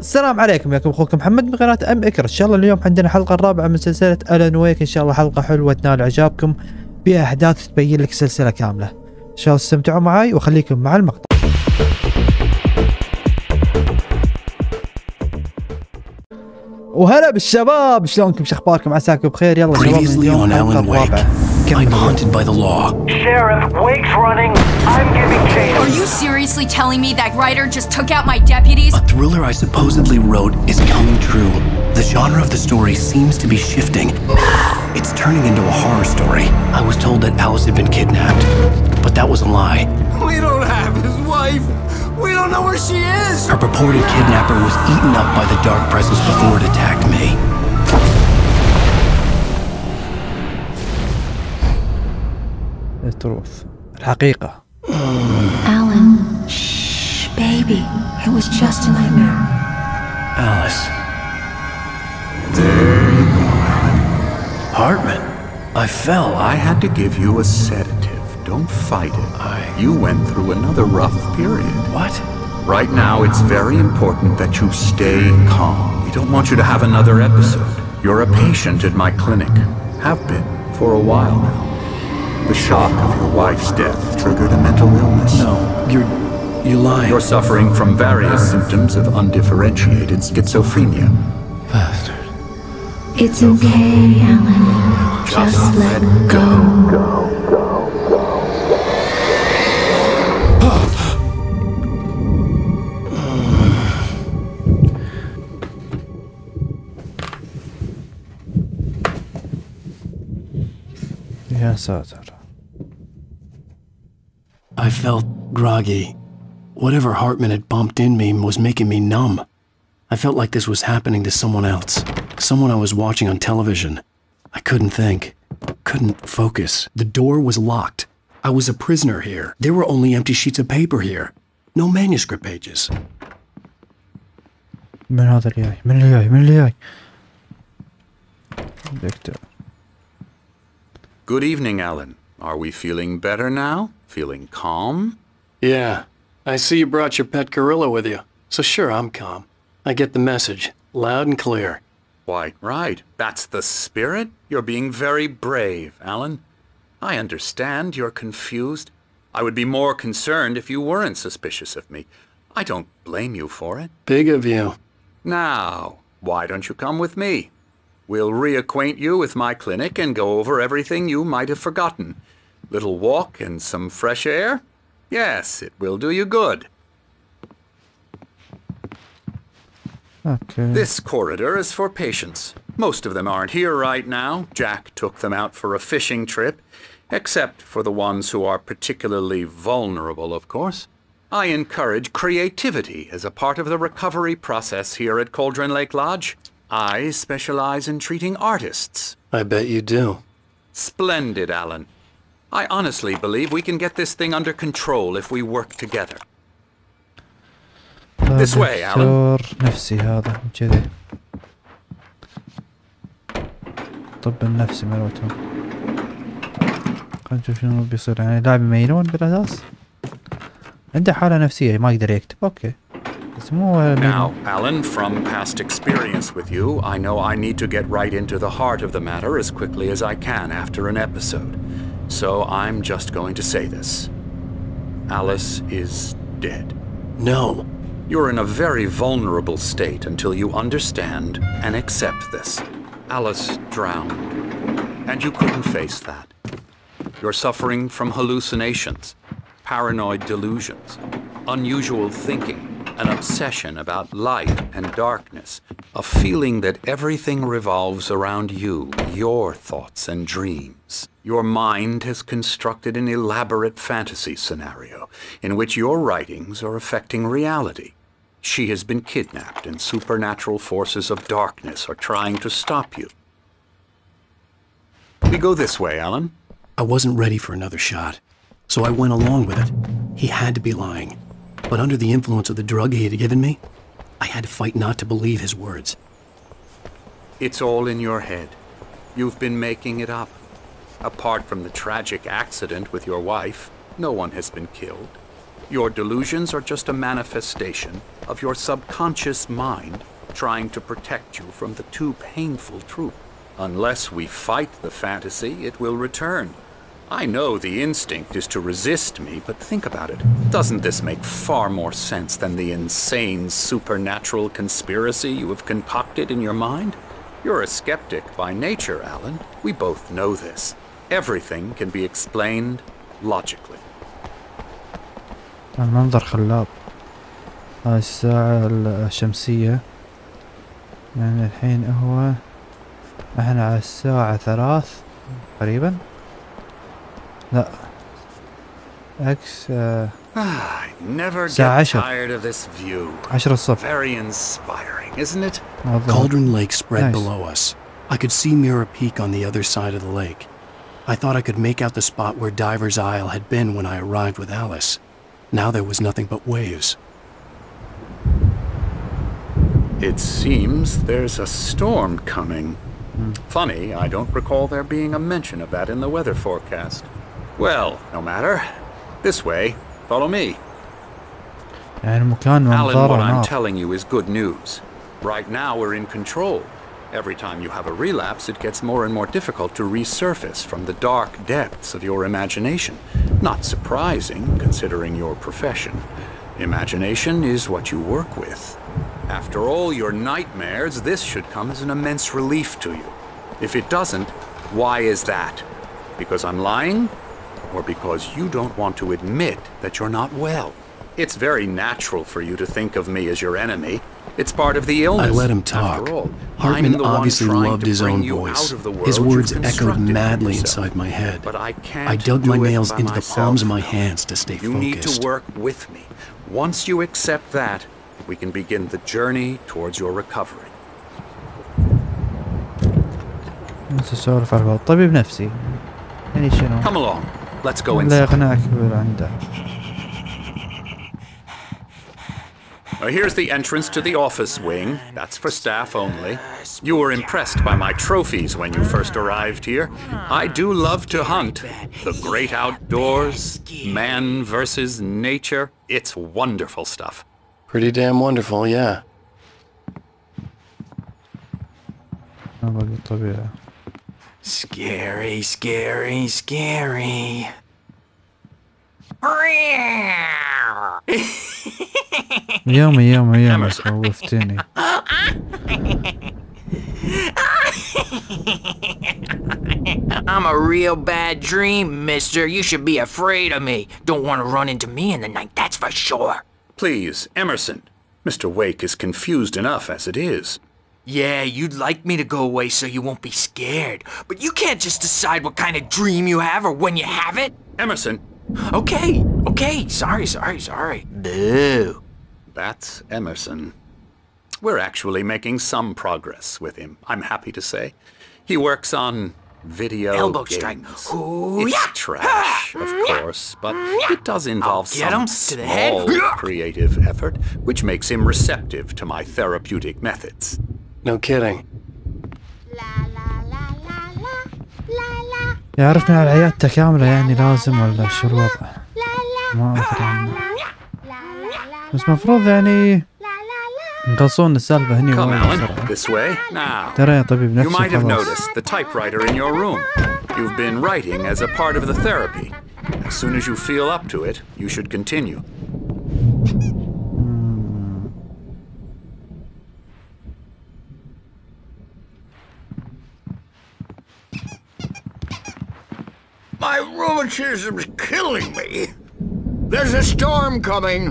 السلام عليكم، ياكم اخوكم محمد من قناه ام اكر. ان شاء الله اليوم عندنا الحلقه الرابعه من سلسله آلان ويك. ان شاء الله حلقه حلوه تنال اعجابكم، فيها احداث تبين لك سلسله كامله. ان شاء الله تستمتعوا معي وخليكم مع المقطع. وهلا بالشباب، شلونكم؟ شخباركم؟ عساكم بخير. يلا شباب، اليوم الحلقه الرابعه. I'm haunted by the law. Sheriff, Wake's running. I'm giving chase. Are you seriously telling me that writer just took out my deputies? A thriller I supposedly wrote is coming true. The genre of the story seems to be shifting. It's turning into a horror story. I was told that Alice had been kidnapped, but that was a lie. We don't have his wife. We don't know where she is. Her purported kidnapper was eaten up by the dark presence before it attacked me. التروث الحقيقة. Alan, shh, baby. It was just a nightmare. Alice. There you go, Alan. Hartman, I fell. I had to give you a sedative. Don't fight it. You went through another rough period. What? Right now, it's very important that you stay calm. We don't want you to have another episode. You're a patient at my clinic. Have been for a while now. The shock of your wife's death triggered a mental illness. No, you lie. You're suffering from various symptoms of undifferentiated schizophrenia. Bastard. It's okay, Alan. Just let go. يا ساتر. I felt groggy. Whatever Hartman had bumped in me was making me numb. I felt like this was happening to someone else. Someone I was watching on television. I couldn't think. Couldn't focus. The door was locked. I was a prisoner here. There were only empty sheets of paper here. No manuscript pages. من هذا اللي جاي؟ من اللي جاي؟ من اللي جاي؟ دكتور. Good evening, Alan. Are we feeling better now? Feeling calm? Yeah. I see you brought your pet gorilla with you. So sure, I'm calm. I get the message, loud and clear. Quite right. That's the spirit. You're being very brave, Alan. I understand you're confused. I would be more concerned if you weren't suspicious of me. I don't blame you for it. Big of you. Now, why don't you come with me? We'll reacquaint you with my clinic and go over everything you might have forgotten. Little walk and some fresh air? Yes, it will do you good. Okay. This corridor is for patients. Most of them aren't here right now. Jack took them out for a fishing trip, except for the ones who are particularly vulnerable, of course. I encourage creativity as a part of the recovery process here at Cauldron Lake Lodge. I specialize in treating artists. I bet you do. Splendid, Alan. I honestly believe we can get this thing under control if we work together. This way, Alan. نفسي هذا كذي. طب النفسي مالتهم. خلينا نشوف شنو بيصير. يعني لاعب ميلون بالأساس. عنده حالة نفسية ما يقدر يكتب. أوكي. Now, Alan, from past experience with you, I know I need to get right into the heart of the matter as quickly as I can after an episode. So I'm just going to say this. Alice is dead. No. You're in a very vulnerable state until you understand and accept this. Alice drowned, and you couldn't face that. You're suffering from hallucinations, paranoid delusions, unusual thinking. An obsession about light and darkness, a feeling that everything revolves around you, your thoughts and dreams. Your mind has constructed an elaborate fantasy scenario in which your writings are affecting reality. She has been kidnapped and supernatural forces of darkness are trying to stop you. We go this way, Alan. I wasn't ready for another shot, so I went along with it. He had to be lying. But under the influence of the drug he had given me, I had to fight not to believe his words. It's all in your head. You've been making it up. Apart from the tragic accident with your wife, no one has been killed. Your delusions are just a manifestation of your subconscious mind trying to protect you from the too painful truth. Unless we fight the fantasy, it will return. I know the instinct is to resist me, but think about it. Doesn't this make far more sense than the insane supernatural conspiracy you have concocted in your mind? You're a skeptic by nature, Alan. We both know this. Everything can be explained logically. المنظر خلاب. هاي الساعة الشمسية. يعني الحين هو احنا على الساعة 3 قريبا. لا اكس الساعة 10 الصبح. Cauldron Lake spread below us. I could see Mirror Peak on the other side of the lake. I thought I could make out the spot where Diver's Isle had been when I arrived with Alice. Now there was nothing but waves. It seems there's a storm coming. Funny, I don't recall there being a mention of that in the weather forecast. Well, no matter. This way, follow me. Alan, what I'm telling you is good news. Right now we're in control. Every time you have a relapse, it gets more and more difficult to resurface from the dark depths of your imagination. Not surprising, considering your profession. Imagination is what you work with. After all your nightmares, this should come as an immense relief to you. If it doesn't, why is that? Because I'm lying? Or because you don't want to admit that you're not well? It's very natural for you to think of me as your enemy. It's part of the illness. I let him talk. Hartman obviously loved his own voice. His words echoed madly inside my head. But I dug my nails into the palms of my hands to stay focused. You need to work with me. Once you accept that, we can begin the journey towards your recovery. Come along. Let's go inside. Here's the entrance to the office wing. That's for staff only. You were impressed by my trophies when you first arrived here. I do love to hunt. The great outdoors, man versus nature. It's wonderful stuff. Pretty damn wonderful, yeah. Scary, scary, scary. يومي يومي يومي خوفتني. I'm a real bad dream, mister. You should be afraid of me. Don't want to run into me in the night, that's for sure. Please, Emerson. Mr. Wake is confused enough as it is. Yeah, you'd like me to go away so you won't be scared. But you can't just decide what kind of dream you have or when you have it. Emerson. Okay, okay, sorry. Boo. That's Emerson. We're actually making some progress with him, I'm happy to say. He works on video games. Ooh, it's trash, of course, but it does involve some small creative effort, which makes him receptive to my therapeutic methods. No kidding. يعرفني على العيادة كاملة يعني لازم ولا شو الوضع؟ ما أدري عنه. بس مفروض يعني نقصون السالفة هني وهنا. ترى يا طبيب نفسي خلاص. You've been writing as a part of the therapy. As soon as you feel up to it, you should continue. My rheumatism's killing me. There's a storm coming.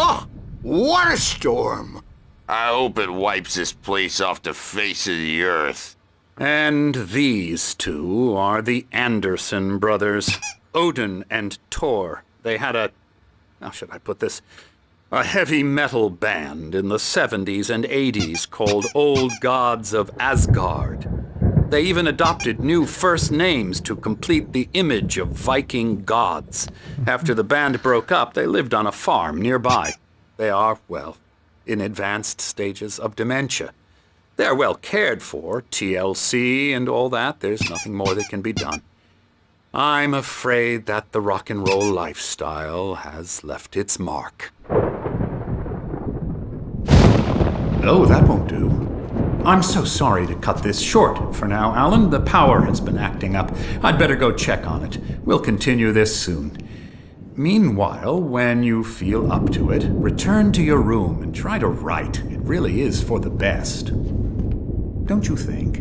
Oh, what a storm. I hope it wipes this place off the face of the earth. And these two are the Anderson brothers, Odin and Thor. They had a, how should I put this, a heavy metal band in the 70s and 80s called Old Gods of Asgard. They even adopted new first names to complete the image of Viking gods. After the band broke up, they lived on a farm nearby. They are, well, in advanced stages of dementia. They're well cared for, TLC and all that. There's nothing more that can be done. I'm afraid that the rock and roll lifestyle has left its mark. Oh, that won't do. I'm so sorry to cut this short for now, Alan. The power has been acting up. I'd better go check on it. We'll continue this soon. Meanwhile, when you feel up to it, return to your room and try to write. It really is for the best. Don't you think?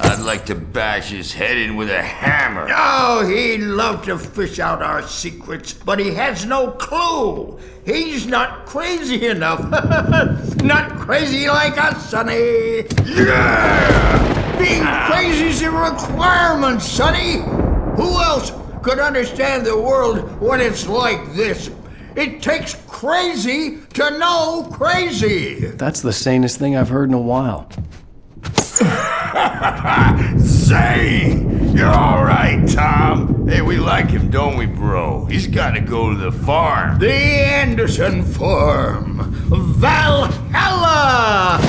I'd like to bash his head in with a hammer. Oh, he'd love to fish out our secrets, but he has no clue. He's not crazy enough. Not crazy like us, Sonny. Yeah! Being crazy's a requirement, Sonny. Who else could understand the world when it's like this? It takes crazy to know crazy. That's the sanest thing I've heard in a while. Zane! You're all right, Tom. Hey, we like him, don't we, bro? He's gotta go to the farm. The Anderson farm. Valhalla!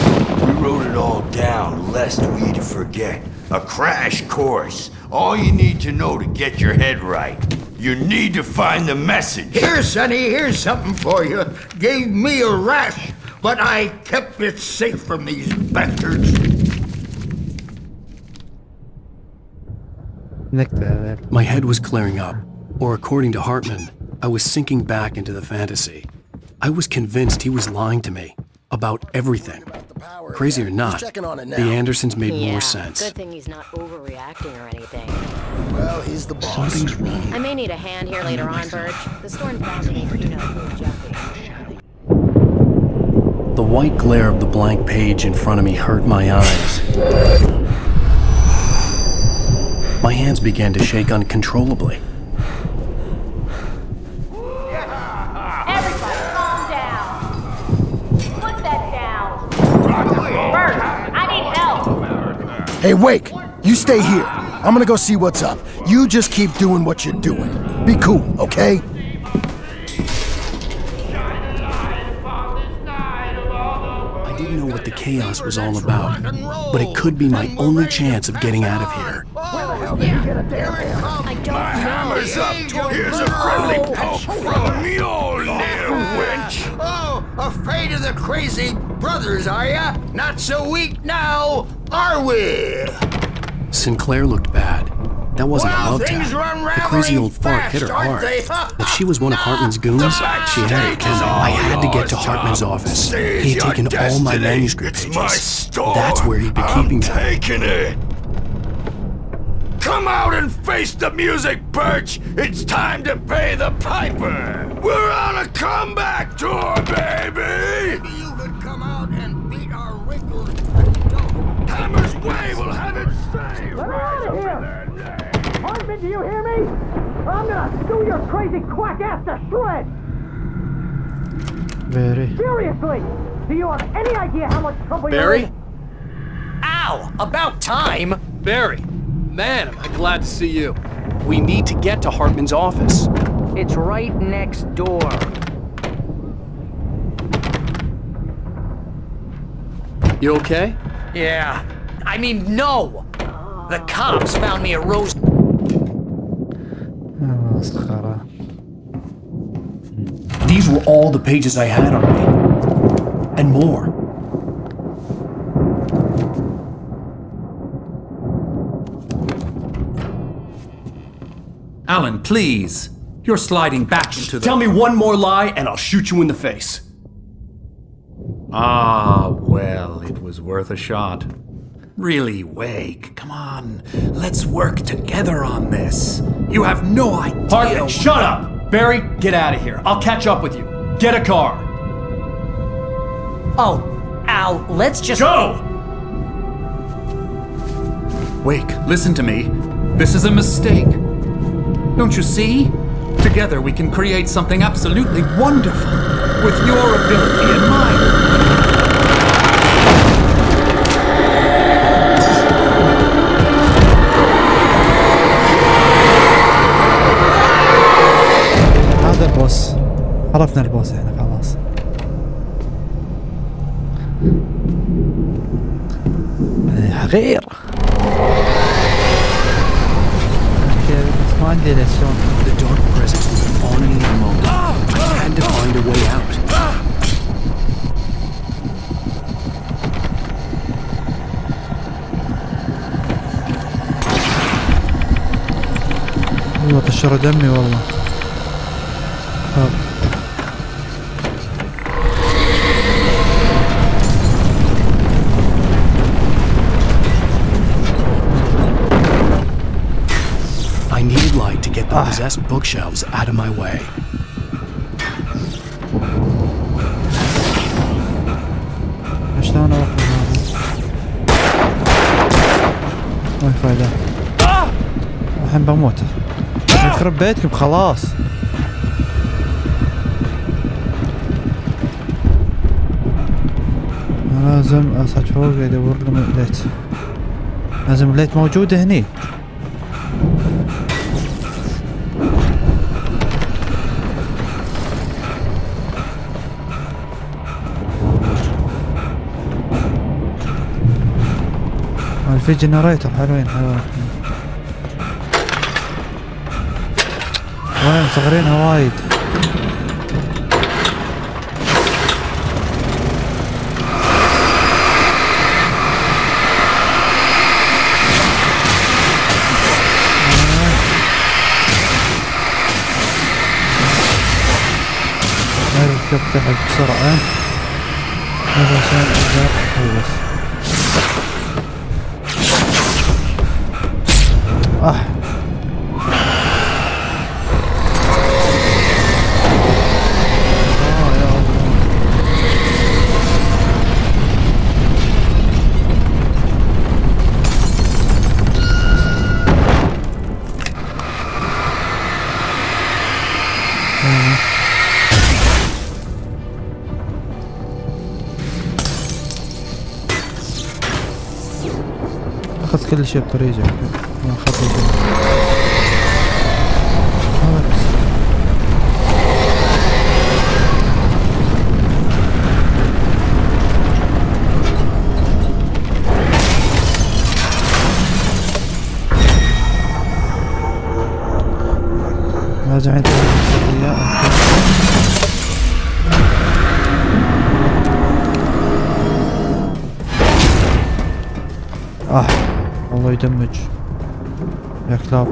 We wrote it all down, lest we'd forget. A crash course. All you need to know to get your head right. You need to find the message. Here, Sonny, here's something for you. Gave me a rash, but I kept it safe from these bastards. My head was clearing up, or according to Hartman, I was sinking back into the fantasy. I was convinced he was lying to me about everything. Crazy or not, the Andersons made more sense. Good thing he's not overreacting or anything. Well, he's the boss. Something's wrong. I may need a hand here later on, Birch. The storm's bound to be, you know, who's. The white glare of the blank page in front of me hurt my eyes. My hands began to shake uncontrollably. Everybody, calm down. Put that down. Bert, I need help. Hey, Wake, you stay here. I'm gonna go see what's up. You just keep doing what you're doing. Be cool, okay? I didn't know what the chaos was all about, but it could be my only chance of getting out of here. My hammer's up! Here's a friendly poke from me, old witch! Oh, afraid of the crazy brothers, are ya? Not so weak now, are we? Sinclair looked bad. That wasn't a love tap. The crazy old fart hit her hard. If she was one of Hartman's goons, she had to kill me. I had to get to Hartman's office. He had taken all my manuscript pages. That's where he'd been keeping them. Come out and face the music, Birch! It's time to pay the piper! We're on a comeback tour, baby! Maybe you could come out and beat our wrinkles. Hammer's way will have it saved! Let her out of here! Hartman, do you hear me? I'm gonna sue your crazy quack ass to shreds! Barry. Seriously! Do you have any idea how much trouble you're in? Barry? Ow! About time! Barry! Man, am I glad to see you. We need to get to Hartman's office. It's right next door. You okay? Yeah. I mean, no! The cops found me at Rose... These were all the pages I had on me. And more. Alan, please. You're sliding back into the... Tell me one more lie and I'll shoot you in the face. Ah, well, it was worth a shot. Really, Wake, come on. Let's work together on this. You have no idea... Hartman, shut up! Barry, get out of here. I'll catch up with you. Get a car. Oh, Al, let's just... Go! Wake, listen to me. This is a mistake. Don't you see? Together we can create something absolutely wonderful with your ability in mind. هذا البوس. عرفنا البوس هنا خلاص. غير ما عندنا شلون. The dark presence was upon me in a moment. I had to find a way out. والله قشر دمي والله. Get the possessed bookshelves out of my way. ما في فايدة. الحين بموت. يخرب بيتكم خلاص. لازم أصعد فوق أدور لهم الليت. لازم الليت موجودة هني. في جنريتر حلوين حلوين وين صغرينها وايد. اركب تحت بسرعة عشان اقدر اخلص. كل شيء بطريقة ما خطيت. راجع انت الله يدمج يا كلاب.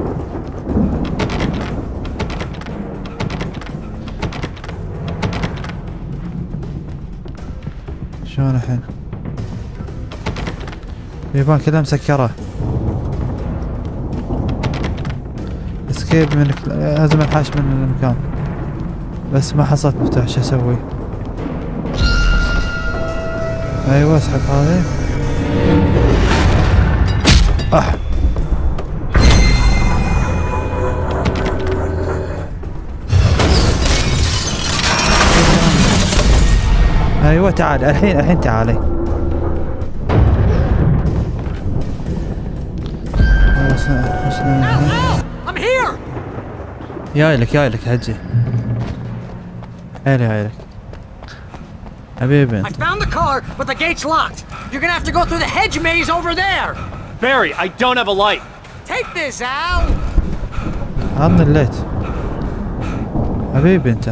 شلون الحين؟ اليابان كلها مسكرة. اسكيب من لازم انحاش من المكان. بس ما حصلت مفتاح شو اسوي؟ ايوه اسحب هذي. ايوه تعال الحين الحين تعالي. جايلك جايلك حجي. هلا هلا حبيبي. I found the car but the gate's locked. You're gonna have to go through the hedge maze over there. Barry, I don't have a light. Take this out. I'm the light. حبيبي انت.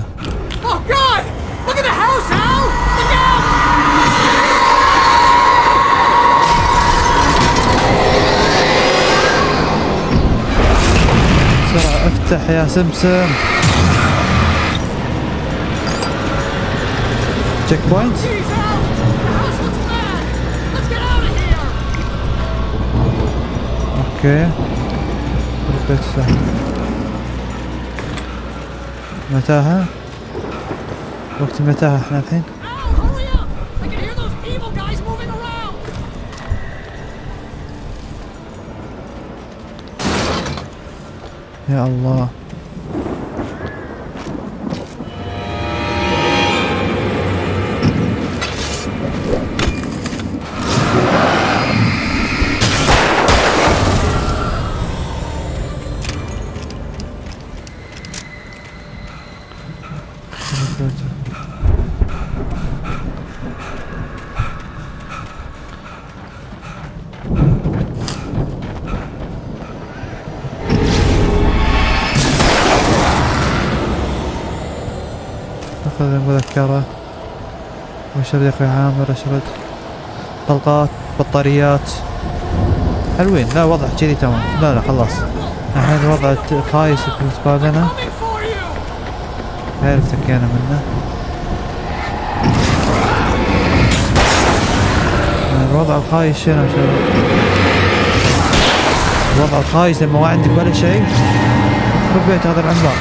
Oh God! Look at the house, Al! Look out! بسرعة افتح يا سمسم. Check point. اوكي ركبت السحب متاهة وقت المتاهة احنا الحين. يا الله هذا مذكرة. واشرد يا اخوي عامر اشرد. طلقات بطاريات حلوين. لا وضع كذي تمام. لا خلاص الحين وضع خايس بالنسبة لنا. هاي افتكينا منه. الوضع الخايس شنو الوضع الخايس لما ما عندك ولا شيء. ربيت هذا العملاق.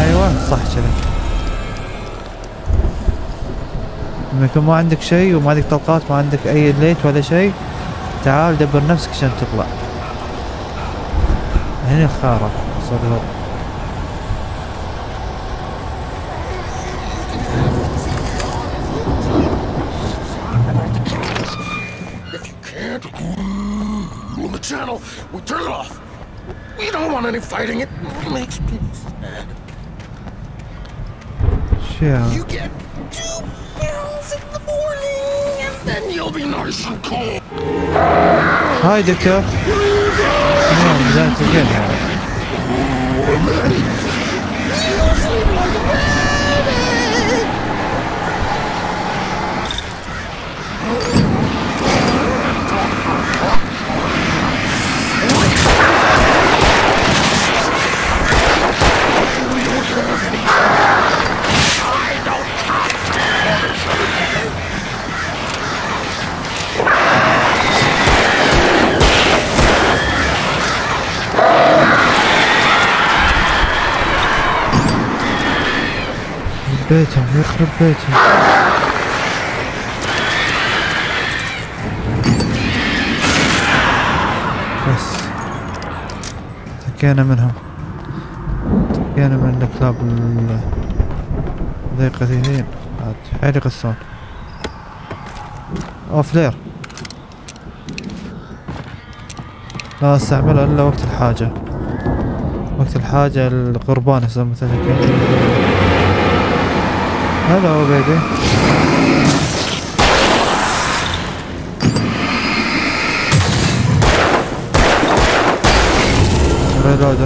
ايوه صح كذا. لما يكون ما عندك شيء وما عندك طلقات ما عندك اي ليت ولا شيء تعال دبر نفسك عشان تطلع. هنا خارق صدق. Channel, we turn it off. We don't want any fighting. It makes people sad. Yeah. You get 2 barrels in the morning, and then you'll be nice and cold. Hi, Dicker. Oh, that's again. You'll sleep like a baby. بيتهم يخرب بيتهم. بس تكينا منهم. تكينا من الكلاب الضيقتين عاد حيل يقصون. اوه فلير لا استعملها الا وقت الحاجة. وقت الحاجة القربان يصير مثل هيك. Hello, baby.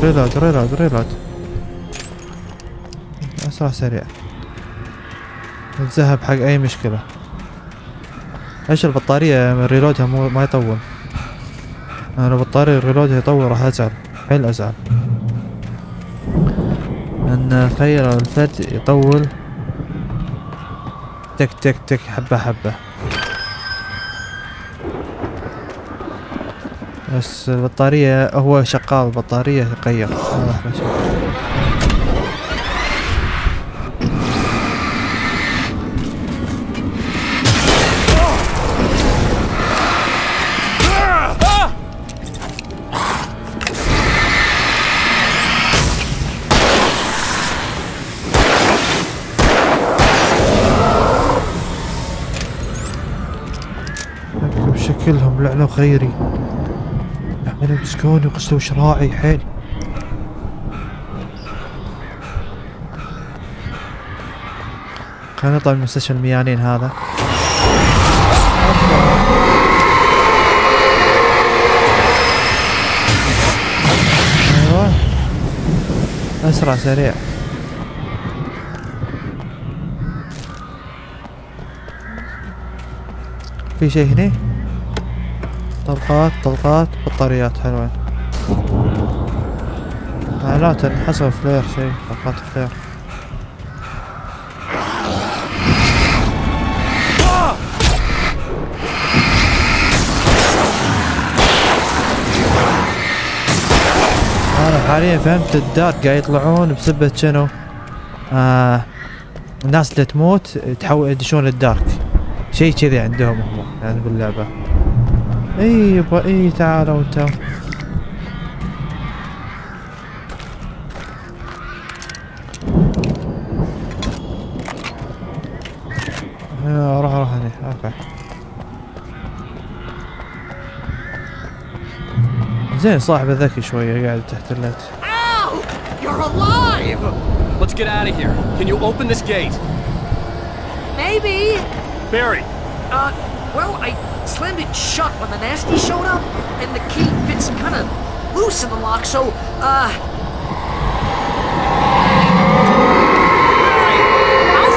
Reload. أسرع سريع. نتذهب حق أي مشكلة. إيش البطارية ريلودها مو ما يطول. أنا البطارية ريلودها يطول راح أزعل حيل أزعل. لأن تخيل الفرد يطول. تك تك تك حبة حبة. بس البطارية هو شغال البطارية تقيم. كلهم لعنة خيري عملوا مسكوني وقصوا شراعي حيل. خلينا نطلع من مستشفى الميانين هذا. ايوه اسرع سريع. في شيء هنا؟ طلقات بطاريات حلوين. لا تنحسب فلير شيء. طلقات فلير انا حاليا فهمت الدارت قاعد يطلعون بسبة شنو. الناس اللي تموت تحول يدشون الدارك شيء كذي عندهم هم يعني باللعبة. اي يبغى اي تعالوا انتو. روح هني اوكي. زين صاحبه ذكي شوية قاعد تحت الليت. You're alive! Let's get out of here. Can you open this gate? Maybe. Barry. Well I Slammed it shut when the nasty showed up, and the key fits kind of loose in the lock, so, I'll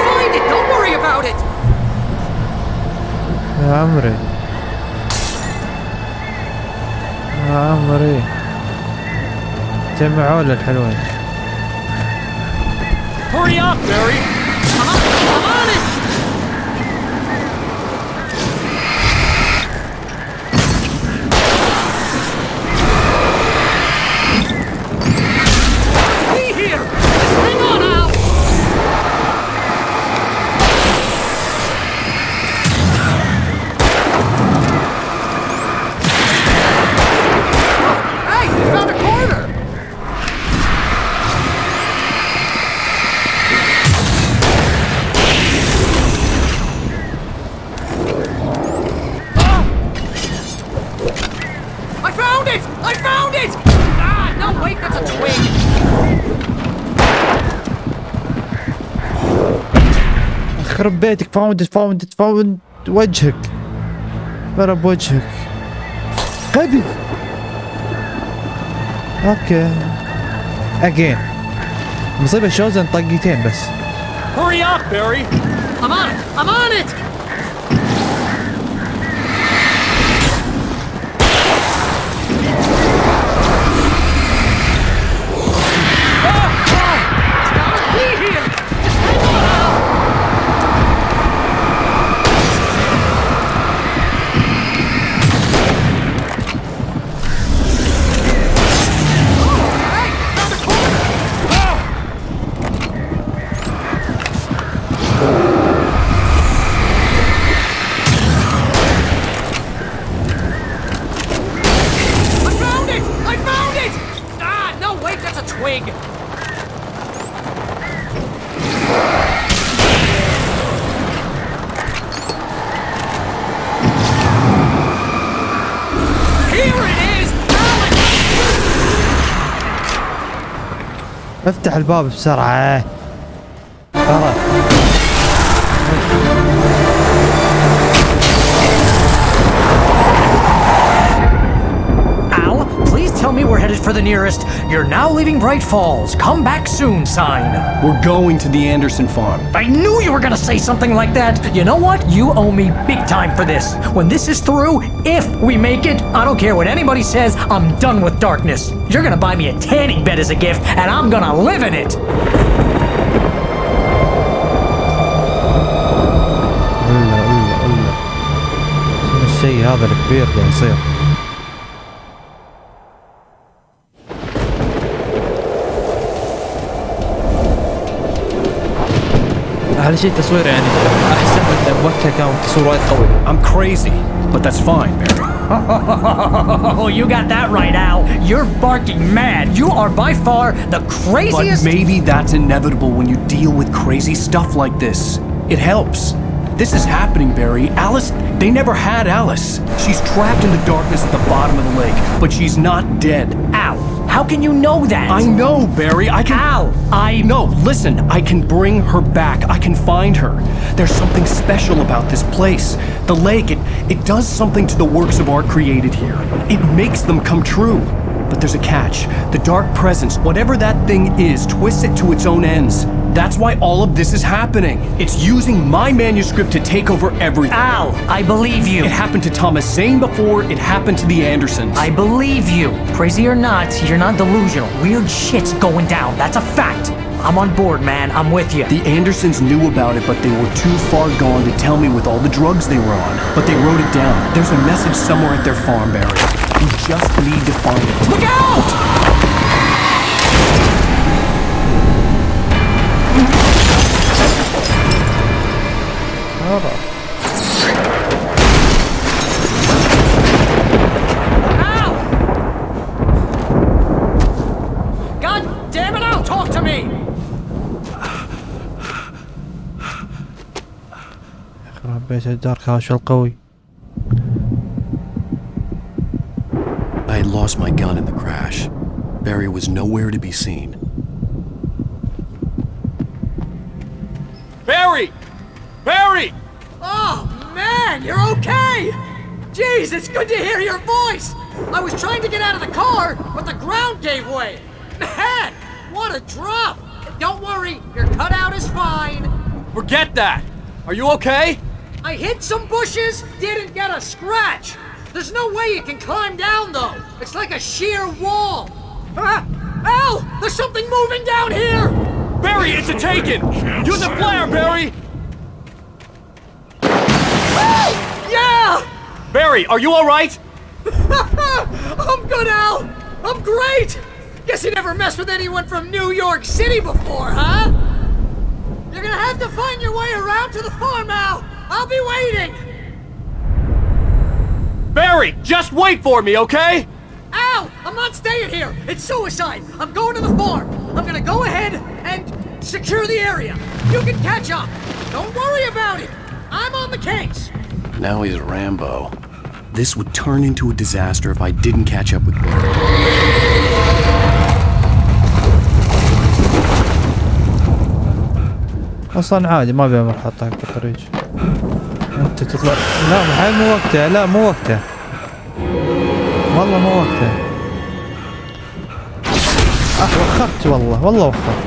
find it! Don't worry about it! يا عمري جمعوا له الحلوين. Hurry up, Barry! I'm on it! خرب بيتك فاوند وجهك ضرب وجهك قبل اوكي اجين مصيبه شوزن طقيتين بس hurry up Barry I'm on it افتح الباب بسرعة ترى Al, please tell me we're headed for the nearest. You're now leaving Bright Falls. Come back soon, sign. We're going to the Anderson farm. I knew you were gonna say something like that. You know what? You owe me big time for this. When this is through, if we make it, I don't care what anybody says, I'm done with darkness. You're gonna buy me a tanning bed as a gift, and I'm gonna live in it. الشيء هذا الكبير اللي يصير. أحلى شيء التصوير يعني أحسن من وقتها كان التصوير وايد قوي. I'm crazy, but that's fine, Barry. Oh, you got that right, Al. You're barking mad. You are by far the craziest. But maybe that's inevitable when you deal with crazy stuff like this. It helps. This is happening, Barry. Alice, they never had Alice. She's trapped in the darkness at the bottom of the lake, but she's not dead. Al, how can you know that? I know, Barry. I can. Al, I know. Listen, I can bring her back. I can find her. There's something special about this place. The lake, it does something to the works of art created here. It makes them come true. But there's a catch. The dark presence, whatever that thing is, twists it to its own ends. That's why all of this is happening. It's using my manuscript to take over everything. Al, I believe you. It happened to Thomas Zane before, it happened to the Andersons. I believe you. Crazy or not, you're not delusional. Weird shit's going down, that's a fact. I'm on board, man. I'm with you. The Andersons knew about it, but they were too far gone to tell me with all the drugs they were on. But they wrote it down. There's a message somewhere at their farm, Barry. You just need to find it. Look out! God damn it, Al, talk to me! I had lost my gun in the crash. Barry was nowhere to be seen. Barry! Barry! Oh, man, you're okay! Jeez, it's good to hear your voice! I was trying to get out of the car, but the ground gave way! Man, what a drop! Don't worry, your cutout is fine! Forget that! Are you okay? I hit some bushes, didn't get a scratch! There's no way you can climb down, though! It's like a sheer wall! Al! There's something moving down here! Barry, it's a taken! Use the flare, Barry! Yeah! Barry, are you alright? I'm good, Al! I'm great! Guess you never messed with anyone from New York City before, huh? You're gonna have to find your way around to the farm, Al! I'll be waiting! Barry, just wait for me, okay? Al, I'm not staying here! It's suicide! I'm going to the farm! I'm gonna go ahead and secure the area! You can catch up! Don't worry about it! I'm on the case! Now he's Rambo. This would turn into a disaster if I didn't catch up with Barry. أصلاً عادي ما بيعمل حطك بالطريق. أنت تطلع. لا هاي مو وقته. لا مو وقته. والله مو وقته. وخرت والله. والله وخرت.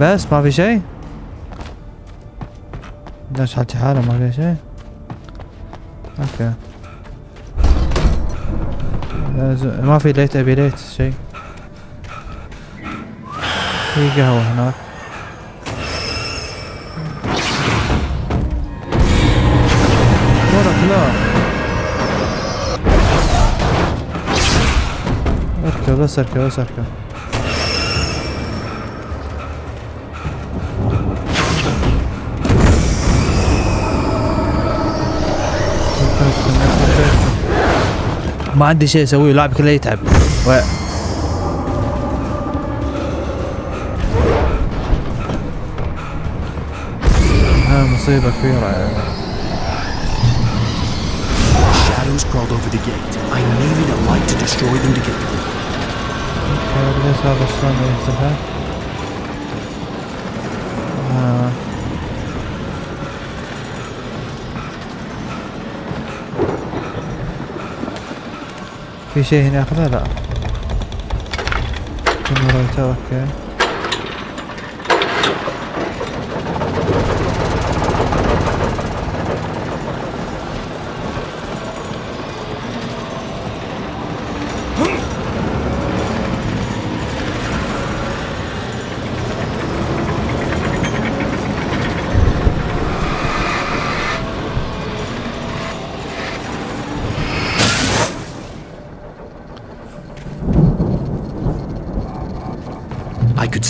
بس ما في شيء ليش حالتي حاله ما في شيء اوكي ما في ليت ابي ليت شيء في قهوه هناك ورا لا اركب بس اركب بس اركب ما عندي شيء اسويه لاعب كله يتعب و... ها مصيبة كبيرة shadows crawled over the gate I needed a light to destroy them to get through ليش هذا شلون يفتحها في شيء هنا اخذه لا كاميرا اوكي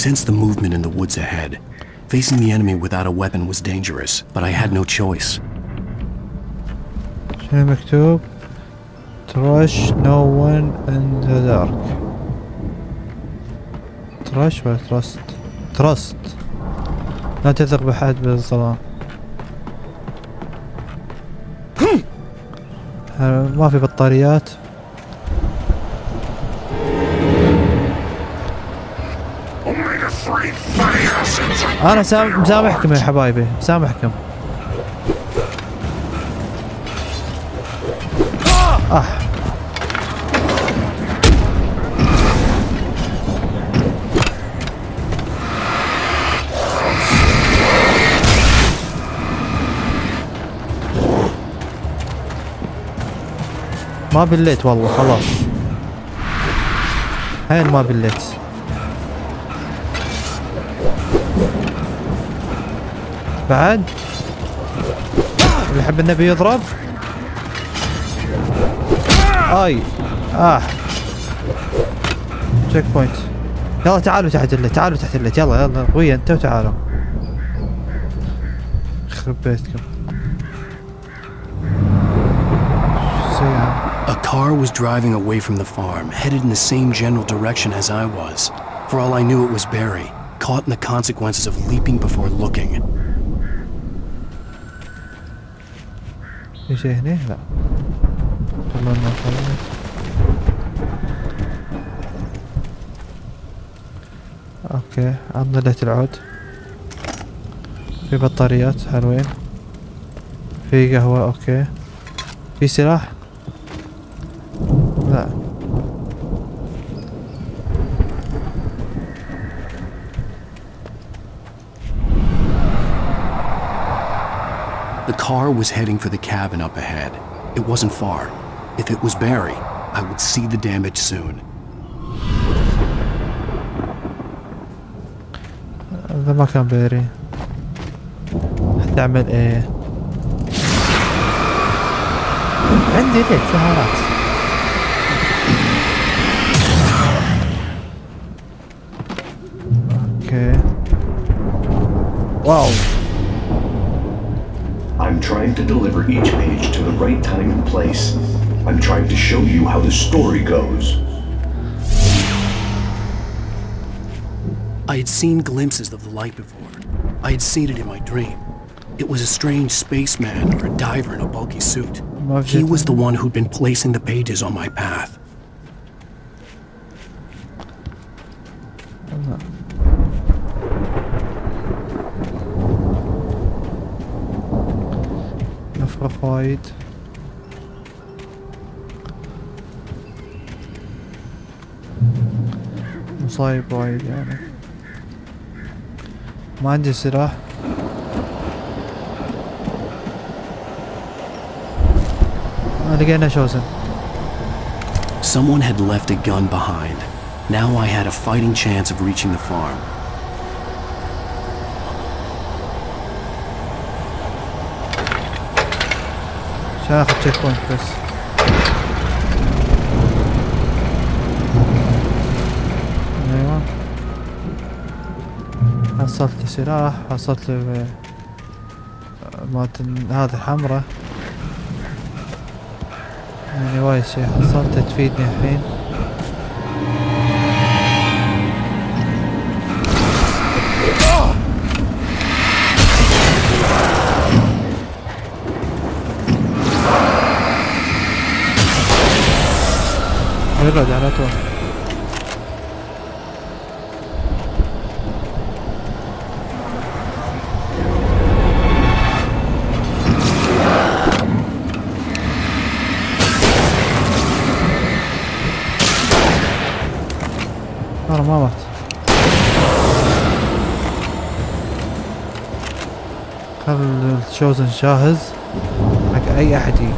Since the movement in the woods ahead, facing the enemy without a weapon was dangerous, but I had no choice. شنو مكتوب؟ Trash no one in the dark. Trash ولا trust? Trust. لا تثق بحد بالظلام. ما في بطاريات. أنا سامحكم يا حبايبي سامحكم ما بليت والله خلاص هين ما بليت بعد اللي يحب النبي يضرب اي تشيك بوينت يلا تعالوا تحت الليت تعالوا تحت الليت يلا يلا قوية انتوا تعالوا يخرب بيتكم A The car was driving away from the farm, headed in the same general direction as I was. For all I knew, it was Barry, caught in the consequences of leaping before looking. اوكي، عم نلت العود. في بطاريات حلوين. في قهوة، اوكي. في سلاح؟ لا. The car was heading for the cabin up ahead. It wasn't far. If it was Barry, I would see the damage soon. هذا ما كان باري. حتعمل ايه؟ عندي ليك سهرات. اوكي. واو. I'm trying to deliver each page to the right time and place. I'm trying to show you how the story goes. I had seen glimpses of the light before. I had seen it in my dream. It was a strange spaceman or a diver in a bulky suit. He was the one who'd been placing the pages on my path. مصايب وايد يعني. ما عندي سلاح. لقينا شوزن. Someone had left a gun behind. Now I had a fighting chance of reaching the farm. شاخد تشيك بوينت بس. ايوه. حصلت لي سلاح، حصلت لي مالت هذه الحمراء. يعني وايد شي حصلت تفيدني الحين. يرد على طول. شوزن جاهز حق اي احد يجي.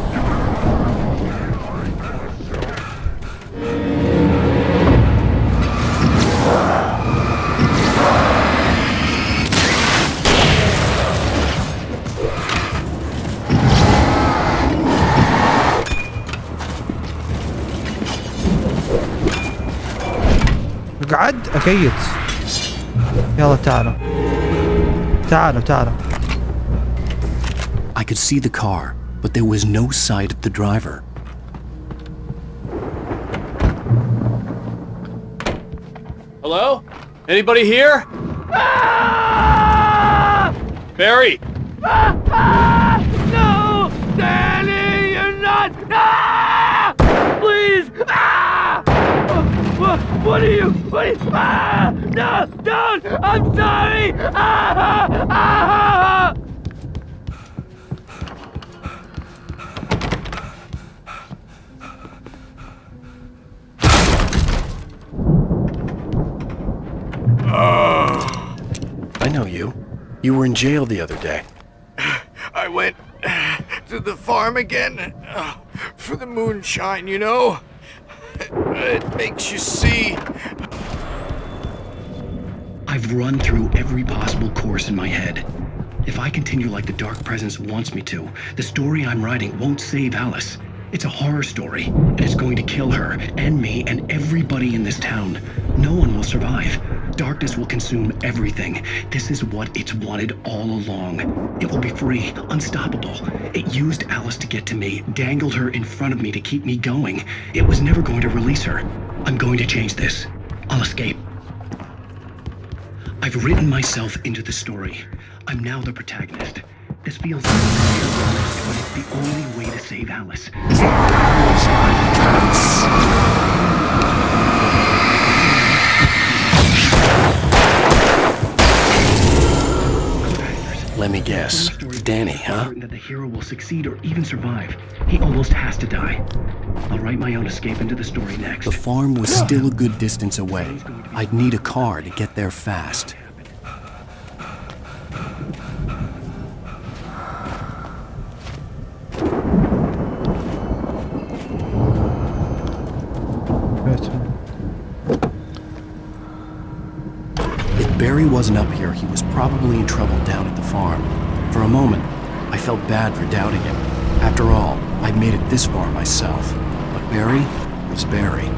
اقعد اكيد. يلا تعالوا تعالوا تعالوا. I could see the car, but there was no sight of the driver. Hello? Anybody here? Ah! Barry! Ah! Ah! No! Danny, you're not! Ah! Please! Ah! What are you? What are you? Ah! No! Don't! I'm sorry! Ah! Ah! Ah! I know you. You were in jail the other day. I went to the farm again for the moonshine, you know? It makes you see. I've run through every possible course in my head. If I continue like the Dark Presence wants me to, the story I'm writing won't save Alice. It's a horror story, and it's going to kill her, and me, and everybody in this town. No one will survive. Darkness will consume everything. This is what it's wanted all along. It will be free, unstoppable. It used Alice to get to me, dangled her in front of me to keep me going. It was never going to release her. I'm going to change this. I'll escape. I've written myself into the story. I'm now the protagonist. This feels like but it's the only way to save Alice. Let me guess. Danny, huh? That the hero will succeed or even survive. He almost has to die. I'll write my own escape into the story next. The farm was still a good distance away. I'd need a car to get there fast. Barry wasn't up here, he was probably in trouble down at the farm. For a moment, I felt bad for doubting him. After all, I'd made it this far myself. But Barry was Barry.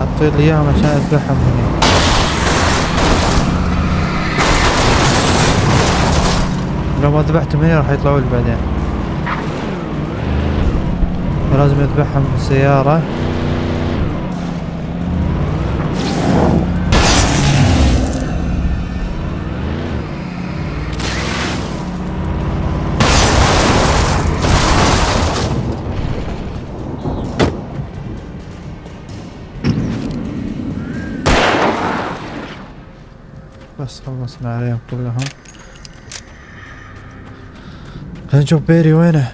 حطيت لي اياهم عشان اتلحم هنا. لو ما ذبحتهم هنا راح يطلعوا لي بعدين. لازم اذبحهم بالسيارة. خلصنا عليهم كلهم. خلينا نشوف بيري وينه.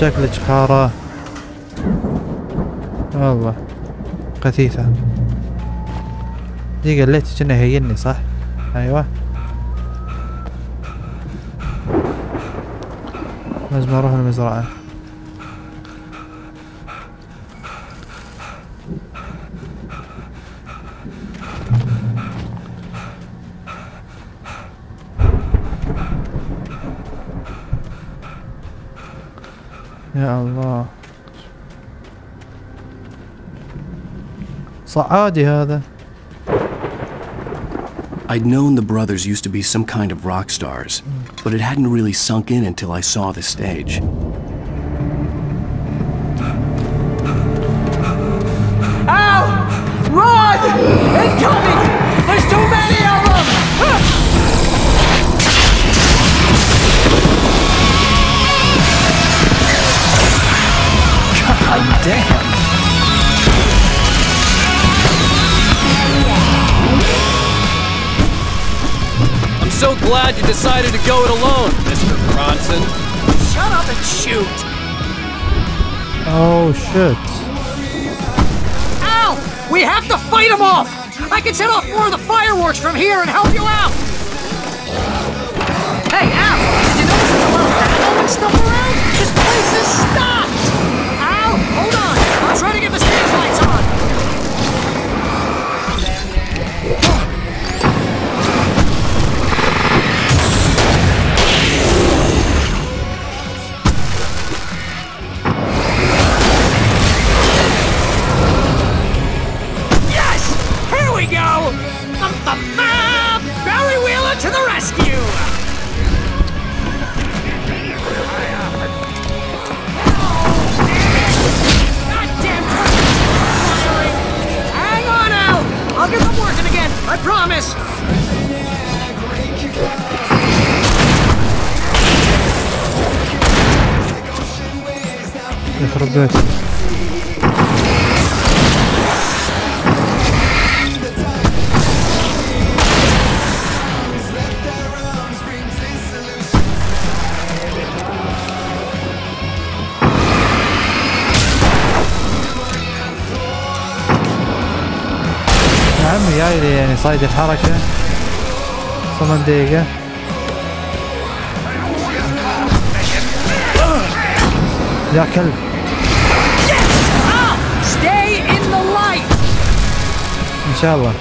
شكلك خارة والله قثيثة. دي قليتك انه هيني صح؟ ايوه لازم اروح المزرعة. يا الله صعادي هذا. I'd known the brothers used to be some kind of rock stars, but it hadn't really sunk in until I saw the stage. Ow! Run! Incoming! There's too many of them! God damn! I'm so glad you decided to go it alone, Mr. Bronson. Shut up and shoot! Oh shit. Ow! We have to fight them off! I can set off more of the fireworks from here and help you out! Hey, Ow! Did you notice there's a lot of animal and stuff around? This place is stopped! Hold on! I'm trying to get the stage lights on! Yes! Here we go! Barry Wheeler to the rescue! يخرب بيتك. عمي جاي لي يعني صايد الحركة صمنديقة. يا كلب. ان شاء الله.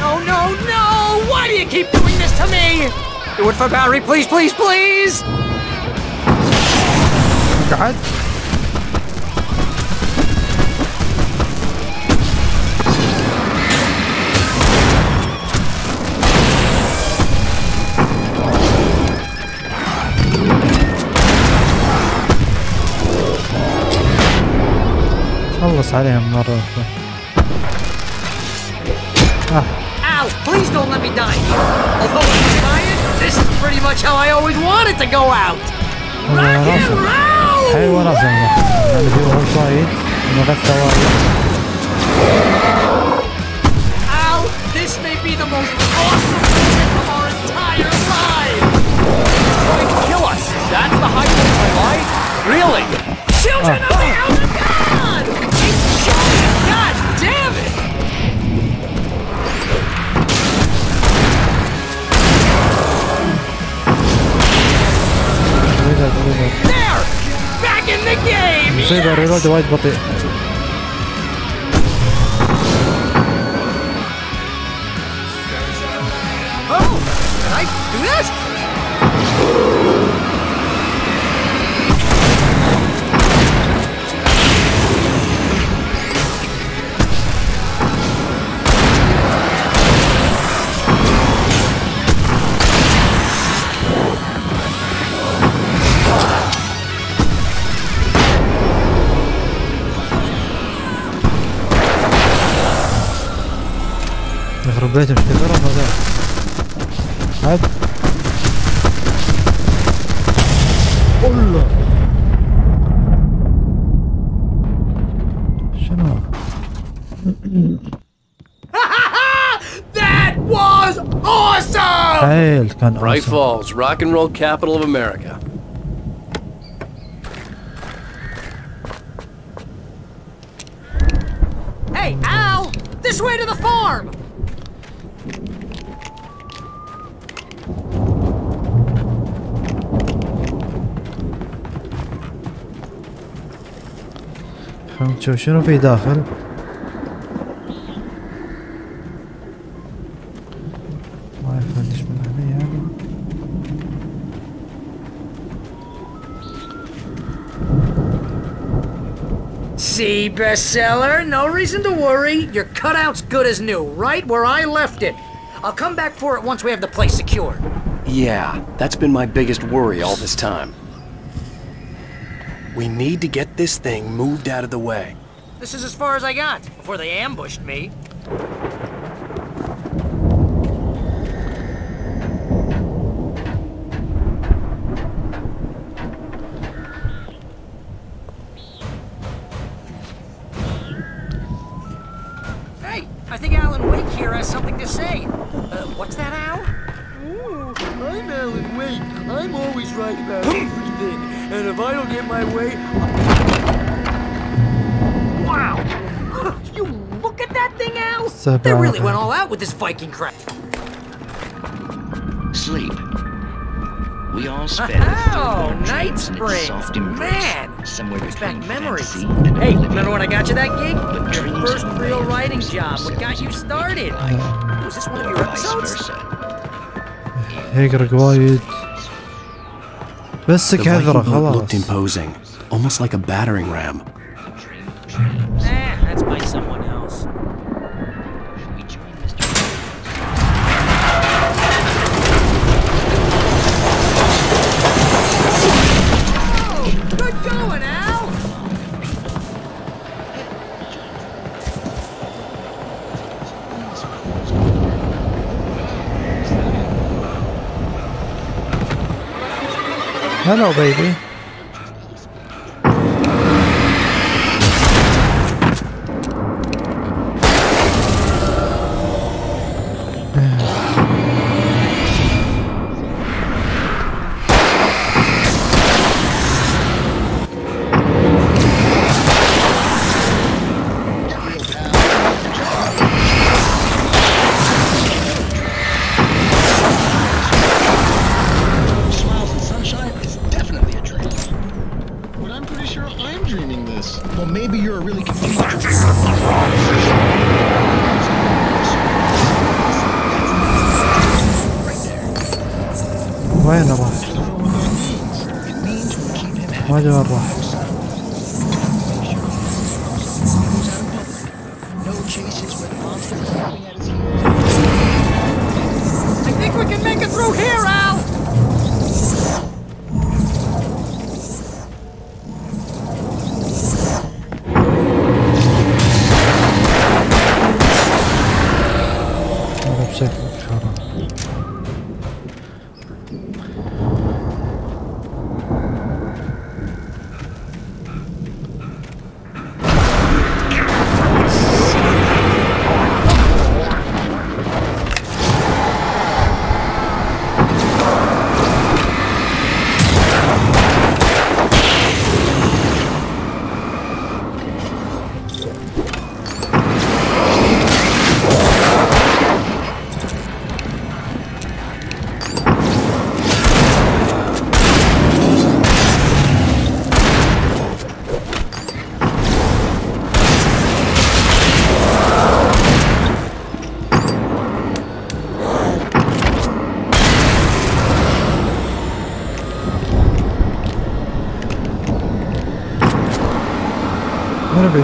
No no no! Why do you keep doing this to me? Do it for Barry, please, please, please! God. خلص عليهم مرة واحدة. Ow! Please don't let me die. Although I'm tired, this is pretty much how I always wanted to go out. Rock and roll! حلوة راسهم يعني فيهم صايد ومغثى وايد. Ow! This may be the most awesome thing of our entire lives. It's going to kill us. That's the height of my life. Really? Children of the Elder God! God damn it! There! Back in the game! Yes! Reload the white button. Oh! Can I do this? بيت مشتغل هذا عاد والله شنو That was awesome. Bright Falls, rock and roll capital of America. Hey, Al, this way to the farm. شوف شنو في داخل. ما اعرف ليش من هنا يعني. See, bestseller, no reason to worry. Your cutout's good as new, right where I left it. I'll come back for it once we have the place secured. Yeah, that's been my biggest worry all this time. We need to get this thing moved out of the way. This is as far as I got before they ambushed me. Hey, I think Alan Wake here has something to say. What's that, Al? Ooh, I'm Alan Wake. I'm always right about everything. And if I don't get my way... Wow! You look at that thing, Al! So they really went all out with this Viking crap. Sleep. We all spent... Oh, night springs! Man! Somewhere brings back memories. Hey, remember when I got you that gig? Your first real writing job. What got you started? Was this one of your episodes? Hey, Gregorius. The Viking boat looked imposing, almost like a battering ram. That's by someone else. Should we join Mr. Oh, good going, Al! Hello, baby.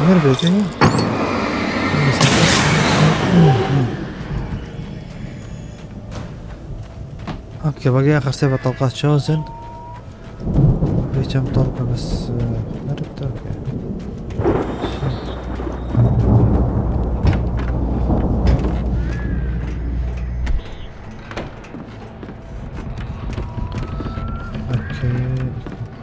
Merhaba canım. اوكي باقي اخر سبع طلقات شوزن في كم طلقة بس مربت اوكي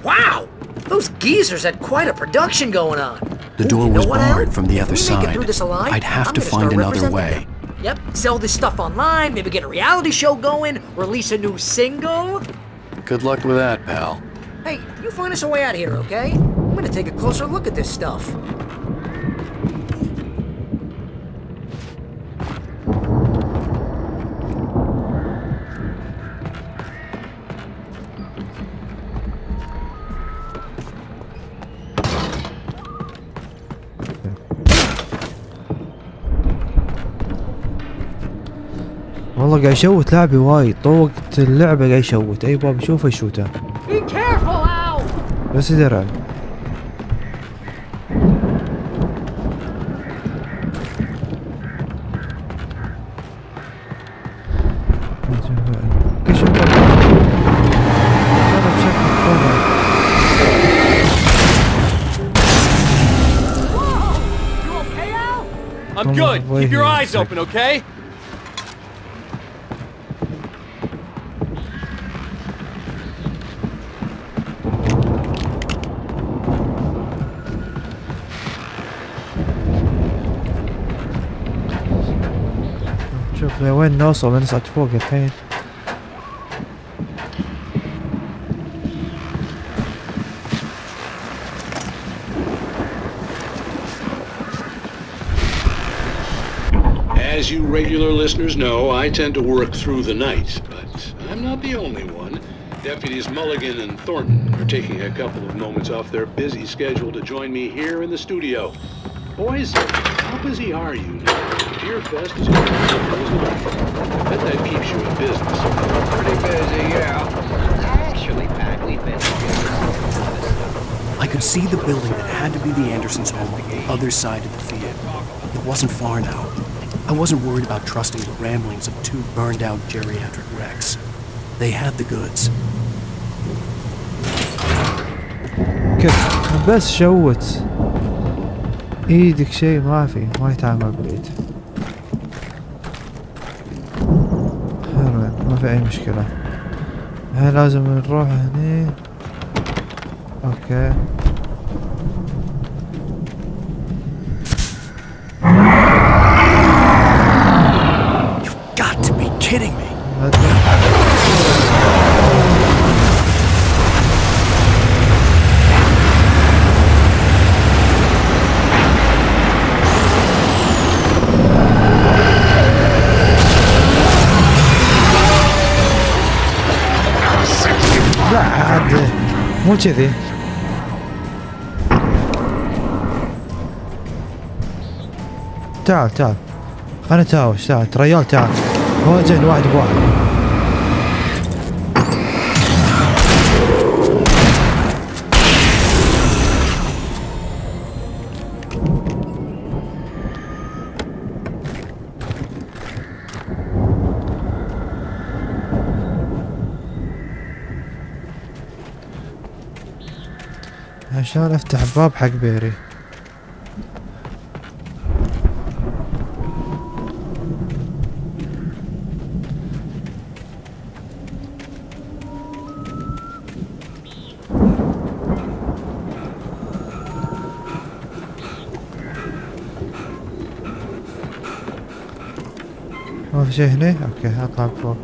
Wow! Those geezers had quite a production going on. The door was barred from the other side. I'd have to find another way. Yep, sell this stuff online, maybe get a reality show going, release a new single. Good luck with that, pal. Hey, you find us a way out of here, okay? I'm gonna take a closer look at this stuff. والله قاعد يشوت لاعبي وايد طول وقت اللعبة قاعد يشوت أي باب يشوفه يشوته بس يدرع I'm good. Keep your eyes open, okay? وين نوصل؟ نصعد فوق الحين. As you regular listeners know, I tend to work through the night, but I'm not the only one. Deputies Mulligan and Thornton are taking a couple of moments off their busy schedule to join me here in the studio. Boys, how busy are you now? Deerfest is going on. I bet that keeps you in business. Pretty busy, yeah. Actually, Pat, we've been together. I could see the building that had to be the Andersons' home on the other side of the field. It wasn't far now. I wasn't worried about trusting the ramblings of two burned-out geriatric wrecks. They had the goods. كيف بس شوت ايدك شيء ما في ما يتعامل باليد حلو ما في اي مشكله هاي لازم نروح هني Okay. You've got to be kidding me. Muçedi. تعال تعال خلنا نتهاوش. تعال تريال تعال واجهنا واحد بواحد. عشان افتح الباب حق بيري. ما في شيء هنا؟ اوكي اطلع فوق.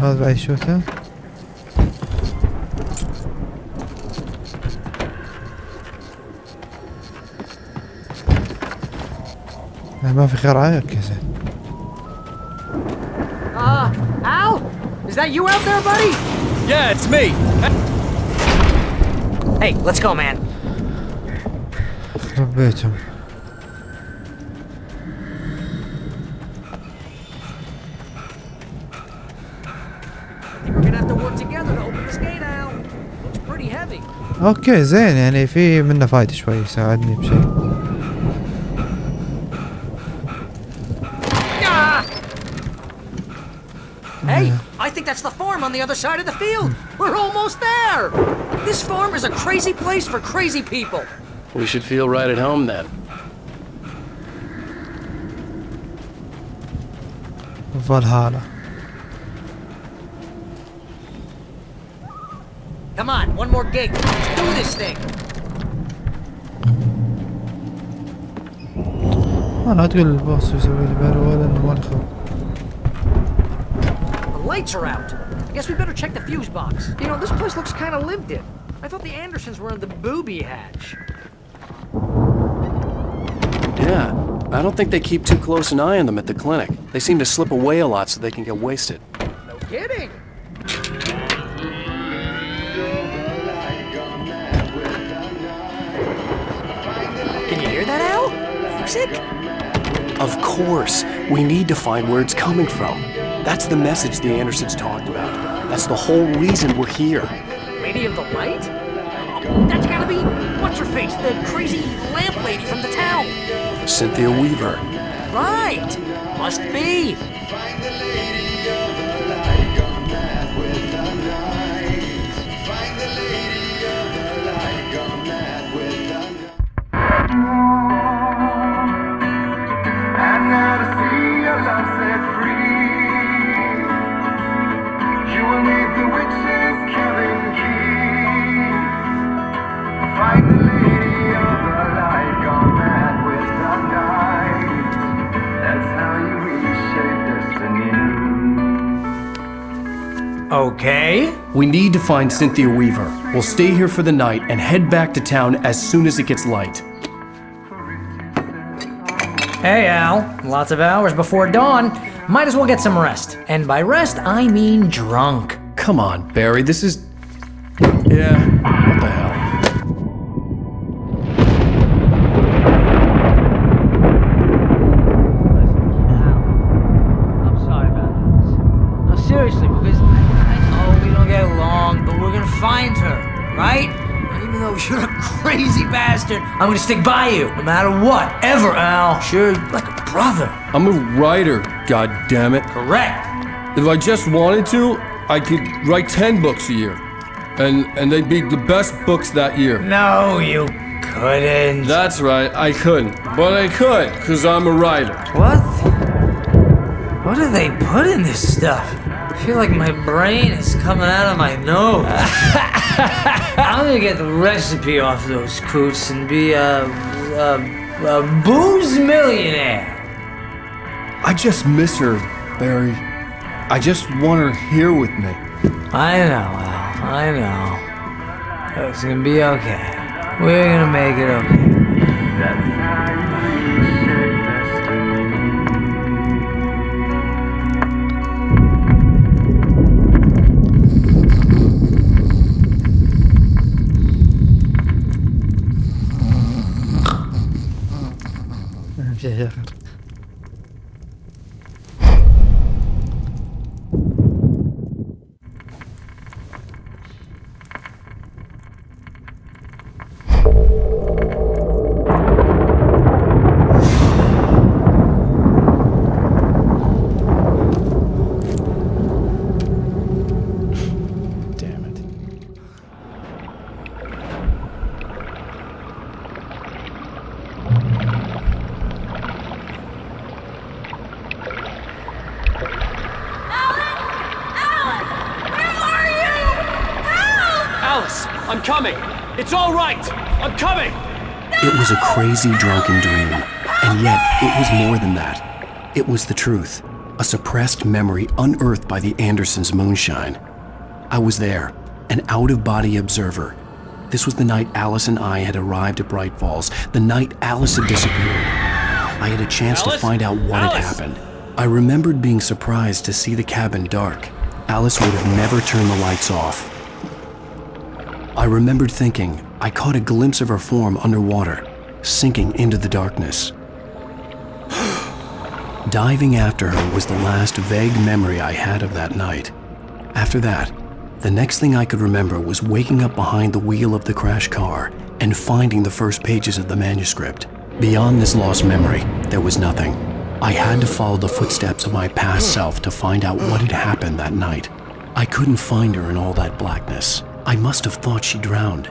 هذا بعد شوته ما في خير عليك كذا. Al? Is that you out there, buddy? Yeah, it's me. Hey, let's go, man. ربيتهم. اوكي زين يعني في منه فايدة شوي ساعدني بشيء. Hey, I think that's the farm on the other side of the field. We're almost there. This farm is a crazy place for crazy people. We should feel right at home then. Valhalla. Come on, one more gig. Let's do this thing. أنا أقول الباص يسوي لي بارو ولا إنه ما نخاف. The lights are out. I guess we better check the fuse box. You know, this place looks kind of lived in. I thought the Andersons were in the booby hatch. Yeah, I don't think they keep too close an eye on them at the clinic. They seem to slip away a lot so they can get wasted. No kidding. Sick? Of course, we need to find where it's coming from. That's the message the Andersons talked about. That's the whole reason we're here. Lady of the Light? Oh, that's gotta be what's her face, the crazy lamp lady from the town. Cynthia Weaver. Right. Must be. Okay? We need to find Cynthia Weaver. We'll stay here for the night and head back to town as soon as it gets light. Hey, Al. Lots of hours before dawn. Might as well get some rest. And by rest, I mean drunk. Come on, Barry. This is... Yeah. What the hell? You're a crazy bastard. I'm gonna stick by you, no matter what, ever, Al. Sure, like a brother. I'm a writer, goddammit. Correct. If I just wanted to, I could write 10 books a year. And they'd be the best books that year. No, you couldn't. That's right, I couldn't. But I could, because I'm a writer. What? What do they put in this stuff? I feel like my brain is coming out of my nose. I'm gonna get the recipe off those coots and be a booze millionaire. I just miss her, Barry. I just want her here with me. I know, Al. I know. It's gonna be okay. We're gonna make it okay. Yeah. It's all right! I'm coming! It was a crazy drunken dream, and yet it was more than that. It was the truth, a suppressed memory unearthed by the Andersons' moonshine. I was there, an out-of-body observer. This was the night Alice and I had arrived at Bright Falls, the night Alice had disappeared. I had a chance to find out what had happened. I remembered being surprised to see the cabin dark. Alice would have never turned the lights off. I remembered thinking I caught a glimpse of her form underwater, sinking into the darkness. Diving after her was the last vague memory I had of that night. After that, the next thing I could remember was waking up behind the wheel of the crash car and finding the first pages of the manuscript. Beyond this lost memory, there was nothing. I had to follow the footsteps of my past self to find out what had happened that night. I couldn't find her in all that blackness. I must have thought she drowned.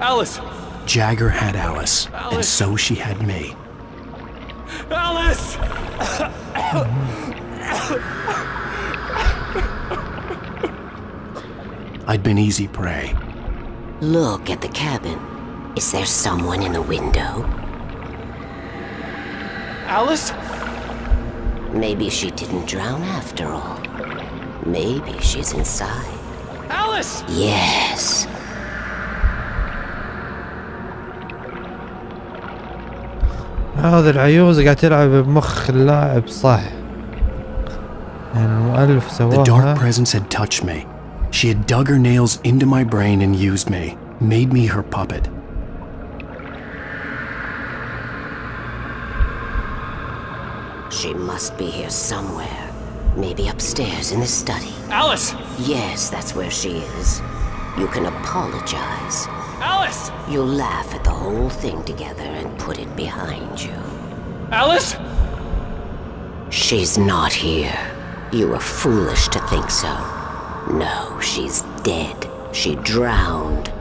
Alice! Jagger had Alice, Alice, and so she had me. Alice! I'd been easy prey. Look at the cabin. Is there someone in the window? Alice? Maybe she didn't drown after all. Maybe she's inside. Alice! Yes. هذا العيوز قاعد تلعب بمخ اللاعب صح. المؤلف سواها. The dark presence had touched me. She had dug her nails into my brain and used me, made me her puppet. She must be here somewhere. Maybe upstairs in the study. Alice! Yes, that's where she is. You can apologize. Alice! You'll laugh at the whole thing together and put it behind you. Alice? She's not here. You were foolish to think so. No, she's dead. She drowned.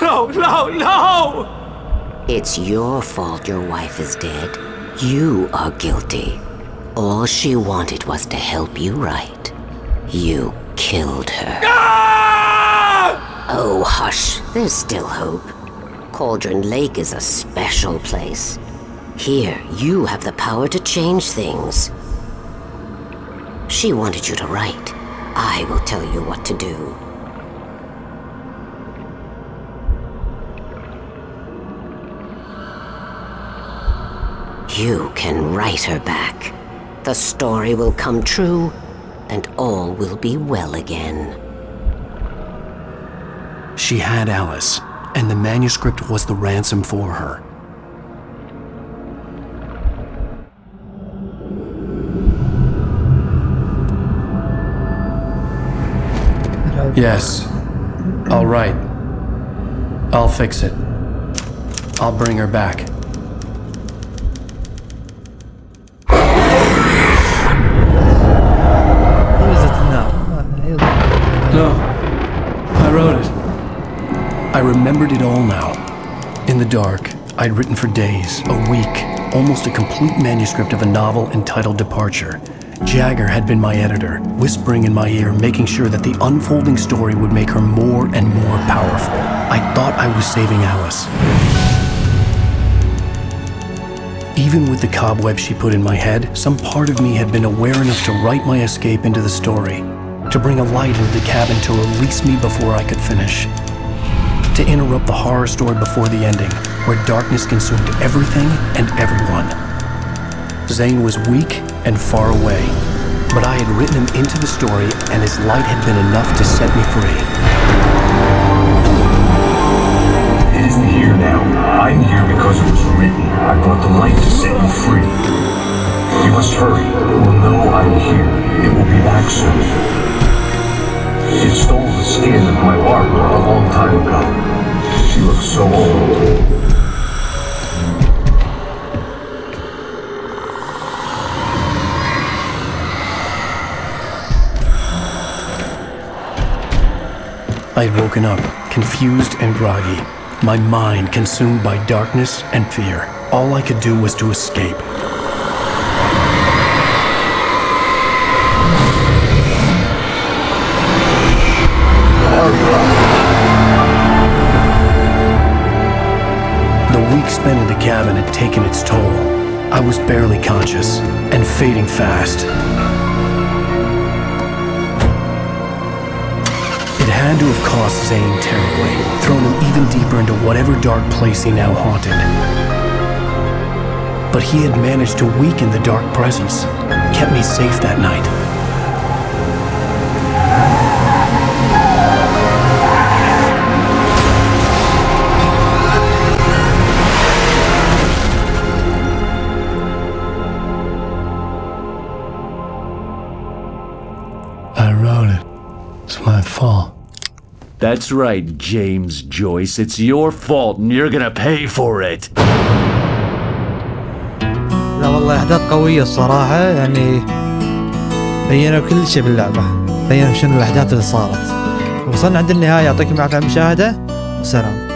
No, no, no! It's your fault your wife is dead. You are guilty. All she wanted was to help you right. You killed her. Ah! Oh, hush. There's still hope. Cauldron Lake is a special place. Here, you have the power to change things. She wanted you to write. I will tell you what to do. You can write her back. The story will come true, and all will be well again. She had Alice, and the manuscript was the ransom for her. Yes. All right. I'll fix it. I'll bring her back. remembered it all now. In the dark, I'd written for days, a week, almost a complete manuscript of a novel entitled Departure. Jagger had been my editor, whispering in my ear, making sure that the unfolding story would make her more and more powerful. I thought I was saving Alice. Even with the cobwebs she put in my head, some part of me had been aware enough to write my escape into the story, to bring a light into the cabin to release me before I could finish, to interrupt the horror story before the ending, where darkness consumed everything and everyone. Zane was weak and far away, but I had written him into the story, and his light had been enough to set me free. It isn't here now. I'm here because it was written. I brought the light to set you free. You must hurry. You will know I'm here. It will be back soon. It stole the skin of my armor a long time ago. She looks so old. I had woken up, confused and groggy, my mind consumed by darkness and fear. All I could do was to escape. The week spent in the cabin had taken its toll. I was barely conscious and fading fast. It had to have cost Zane terribly, thrown him even deeper into whatever dark place he now haunted. But he had managed to weaken the dark presence, kept me safe that night. I wrote it. It's my fault. That's right, James Joyce. It's your fault, and you're gonna pay for it. لا والله أحداث قوية الصراحة، يعني بينوا كل شيء باللعبة، بينوا شنو الأحداث اللي صارت. وصلنا عند النهاية، يعطيكم العافية على المشاهدة، والسلام.